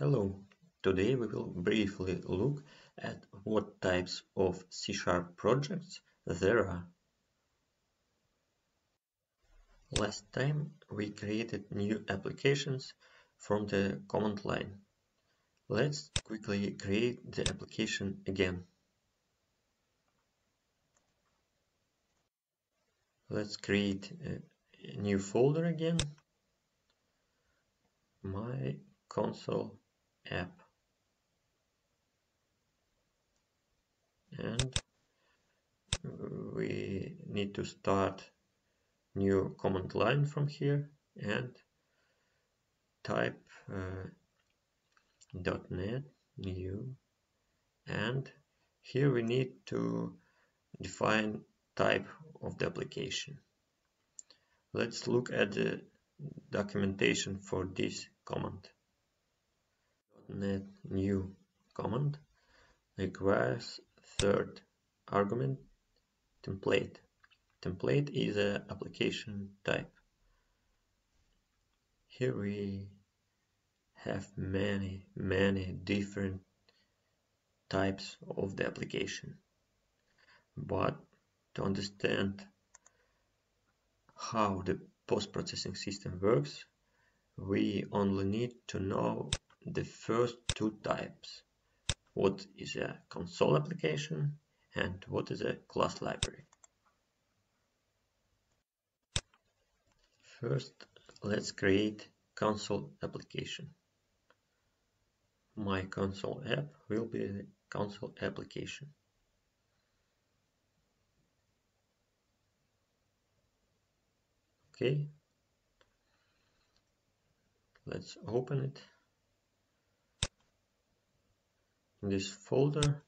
Hello, today we will briefly look at what types of C# projects there are. Last time we created new applications from the command line. Let's quickly create the application again. Let's create a new folder again. My console app, and we need to start new command line from here and type .NET new, and here we need to define type of the application. Let's look at the documentation for this command. .NET new command requires third argument template. Template is an application type. Here we have many different types of the application, but to understand how the post-processing system works, we only need to know the first two types: what is a console application and what is a class library. First, let's create console application. My console app will be the console application. Okay, let's open it. In this folder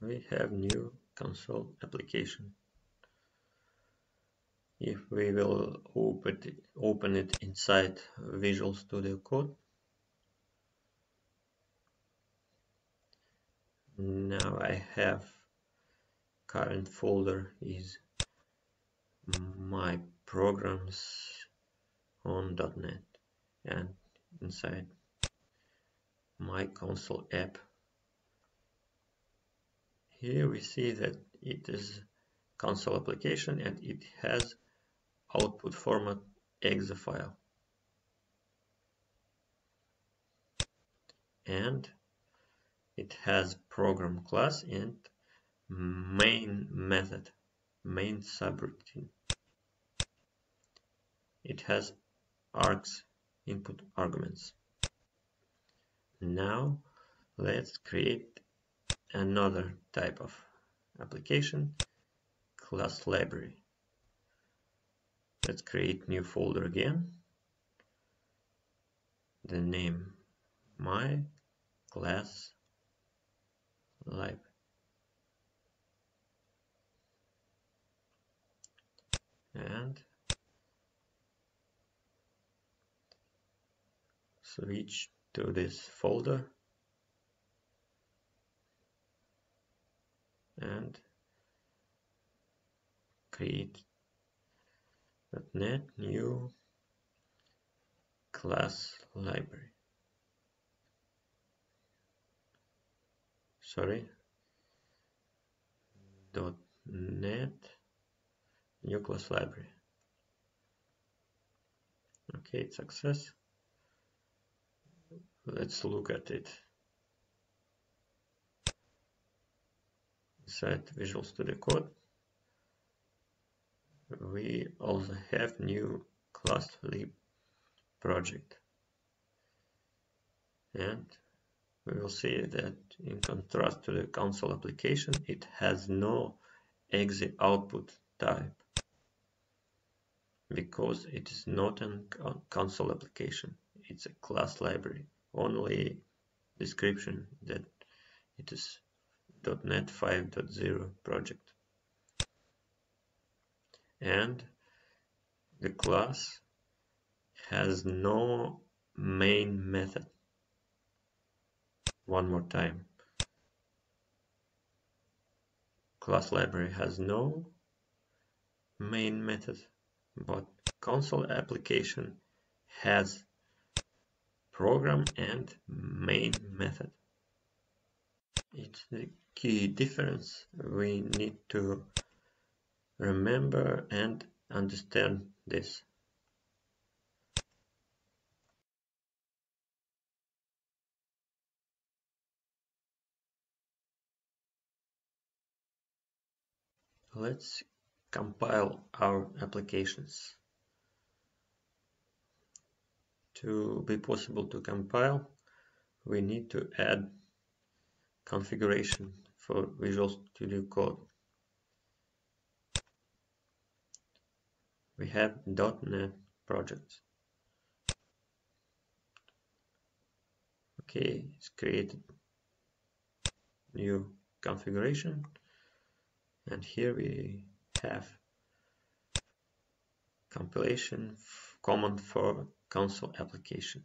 we have new console application. If we will open it inside Visual Studio Code. Now I have current folder is my programs on .NET, and inside my console app here we see that it is console application and it has output format exe file, and it has program class and main method, main subroutine. It has args input arguments. Now let's create another type of application, class library. Let's create new folder again. The name my class library. And switch to this folder and create .NET new class library. Sorry, .NET new class library. Okay, it's success. Let's look at it inside Visual Studio Code. We also have new class lib project, and we will see that in contrast to the console application, it has no exe output type because it is not a console application. It's a class library. Only description that it is .NET 5.0 project. And the class has no main method. One more time. Class library has no main method, but console application has program and main method. It's the key difference we need to remember and understand this. Let's compile our applications. To be possible to compile, we need to add configuration for Visual Studio Code. We have .NET projects. Okay, it's created new configuration. And here we have compilation command for console application.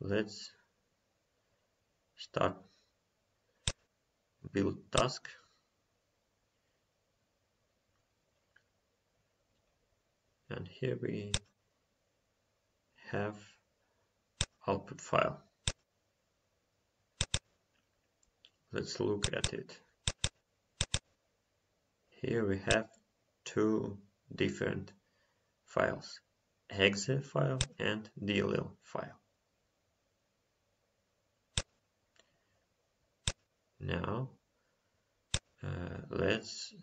Let's start build task. And here we have output file. Let's look at it. Here we have two different files, exe file and dll file. Now let's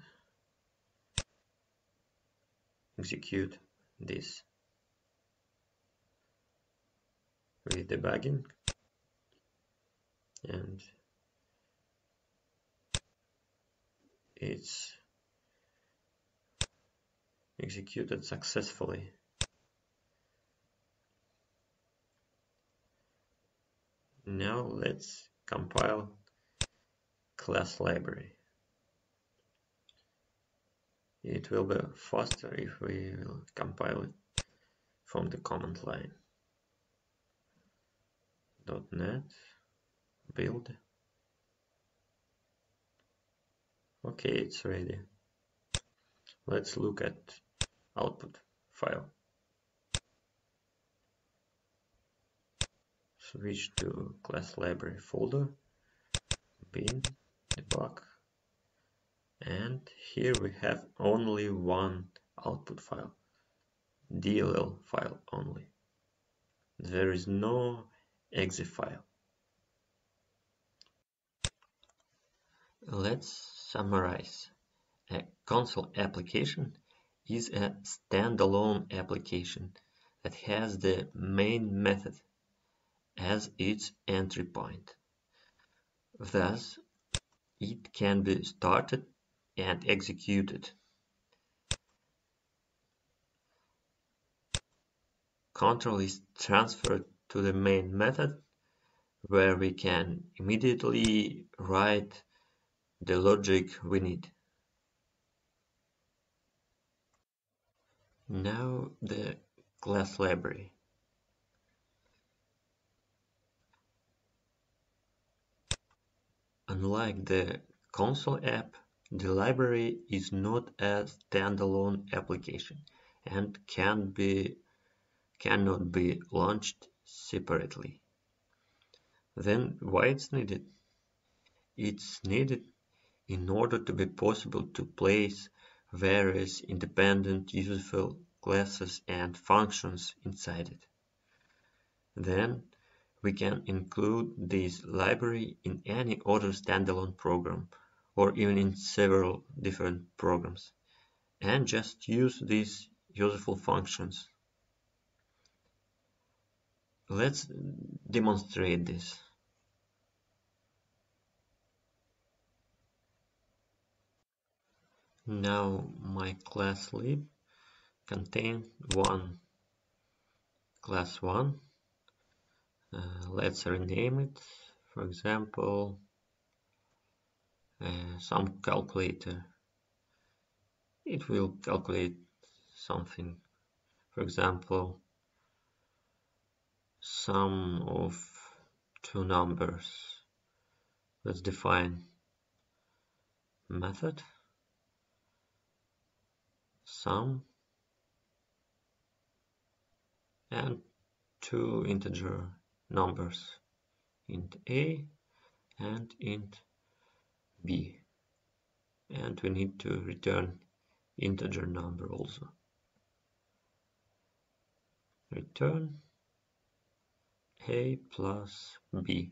execute this with debugging, and it's executed successfully. Now let's compile class library. It will be faster if we will compile it from the command line. .NET build. Okay, it's ready. Let's look at output file. Switch to class library folder, bin, debug, and here we have only one output file, dll file only. There is no exe file. Let's summarize. A console application is a standalone application that has the main method as its entry point. Thus, it can be started and executed. Control is transferred to the main method, where we can immediately write the logic we need. Now the class library. Unlike the console app, the library is not a standalone application and cannot be launched separately. Then why it's needed? It's needed in order to be possible to place various independent useful classes and functions inside it. Then we can include this library in any other standalone program, or even in several different programs, and just use these useful functions. Let's demonstrate this. Now my class lib contains one class 1. Let's rename it, for example, some calculator. It will calculate something, for example, sum of two numbers. Let's define method. Sum and two integer numbers, int a and int b, and we need to return integer number also. Return a plus b,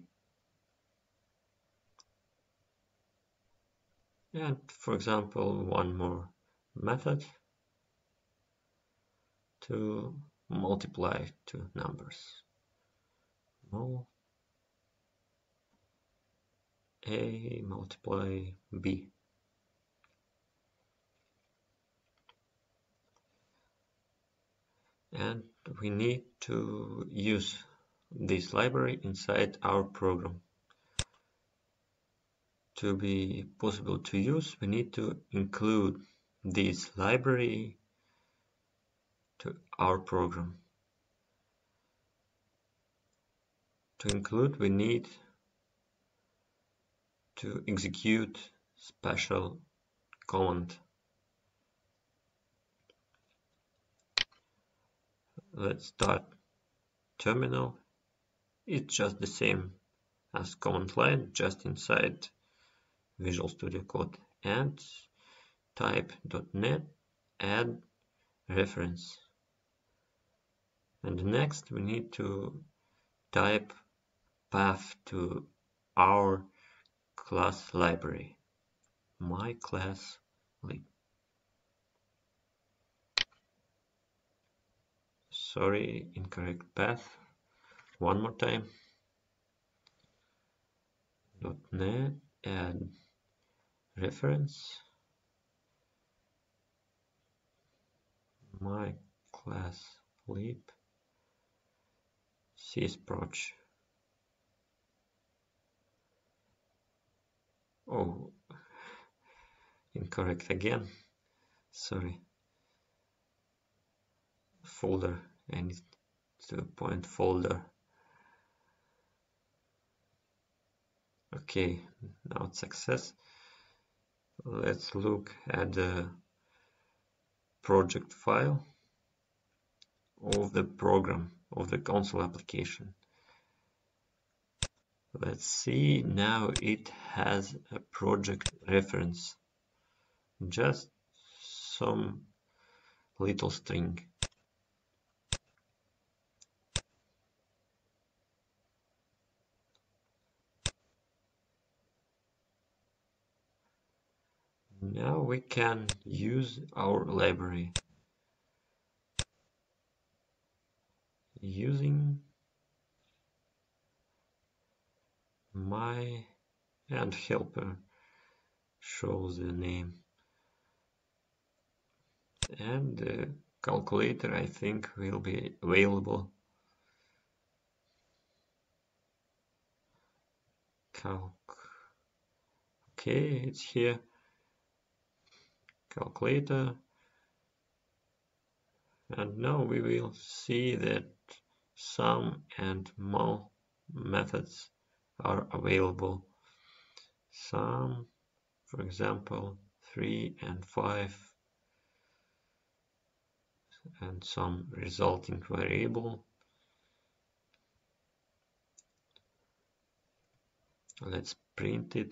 and for example one more method to multiply two numbers, mul a multiply b. And we need to use this library inside our program. To be possible to use, we need to include this library to our program. To include, we need to execute special command. Let's start terminal. It's just the same as command line, just inside Visual Studio Code, and type .net add reference. And next we need to type path to our class library, my class lib. Sorry, incorrect path. One more time. .net add reference, my class lib, CSproj. Oh, incorrect again. Sorry. Folder. I need to point folder. Okay, now it's success. Let's look at the project file of the program, of the console application. Let's see, now it has a project reference, just some little string. Now we can use our library using my, and helper shows the name, and the calculator I think will be available. Calc. Okay, it's here. Calculator, and now we will see that sum and mul methods are available. Sum, for example, 3 and 5, and some resulting variable. Let's print it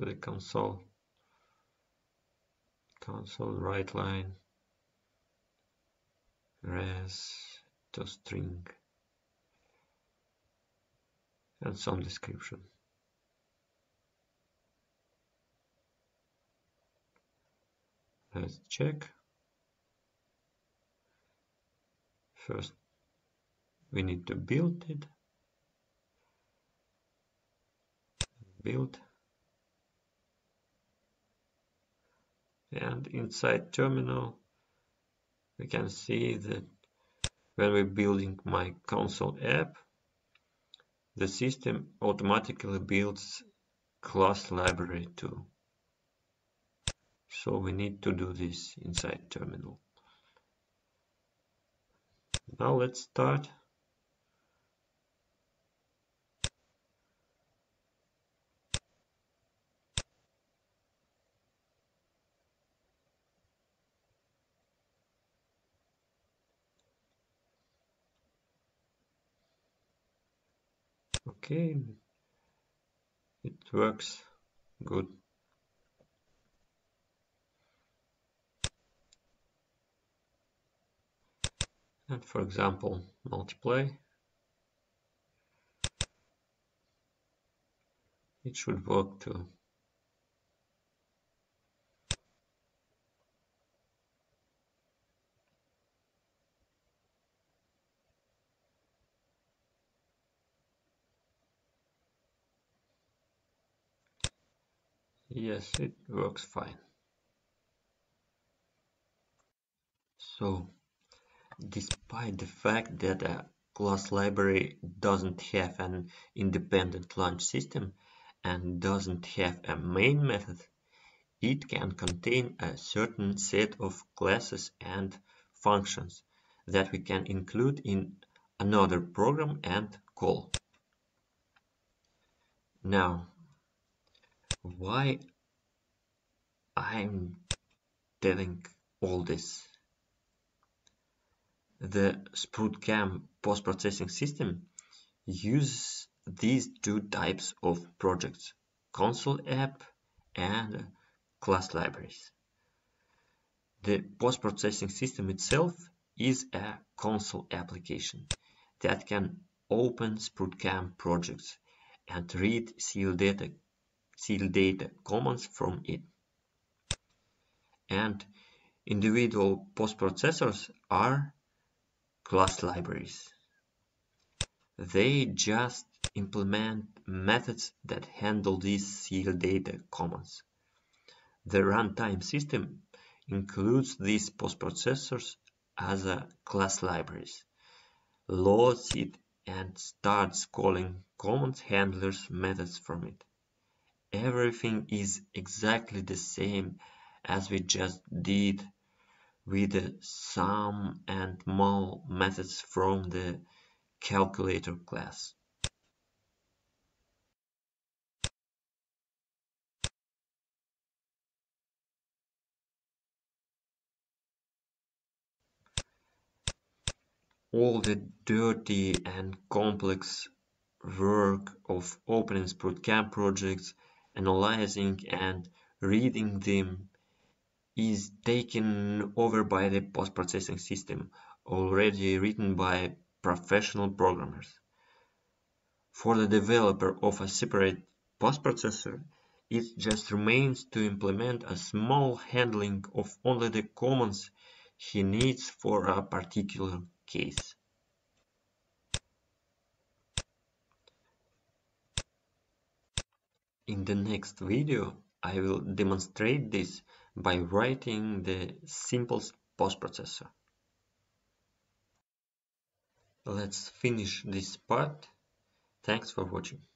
to the console. Console write line res to string and some description. Let's check. First we need to build it. Build. And inside terminal we can see that when we're building my console app, the system automatically builds class library too. So we need to do this inside terminal. Now let's start. Okay, it works good. And for example, multiply. It should work too. Yes, it works fine. So, despite the fact that a class library doesn't have an independent launch system and doesn't have a main method, it can contain a certain set of classes and functions that we can include in another program and call. Now, why I'm telling all this? The SprutCAM post-processing system uses these two types of projects, console app and class libraries. The post-processing system itself is a console application that can open SprutCAM projects and read CL data commands from it. And individual post-processors are class libraries. They just implement methods that handle these CL data commands. The runtime system includes these post-processors as a class libraries, loads it and starts calling command handlers methods from it. Everything is exactly the same as we just did with the sum and mul methods from the calculator class. All the dirty and complex work of opening SprutCAM projects, analyzing and reading them, is taken over by the post-processing system, already written by professional programmers. For the developer of a separate post-processor, it just remains to implement a small handling of only the commands he needs for a particular case. In the next video, I will demonstrate this by writing the simplest post-processor. Let's finish this part. Thanks for watching.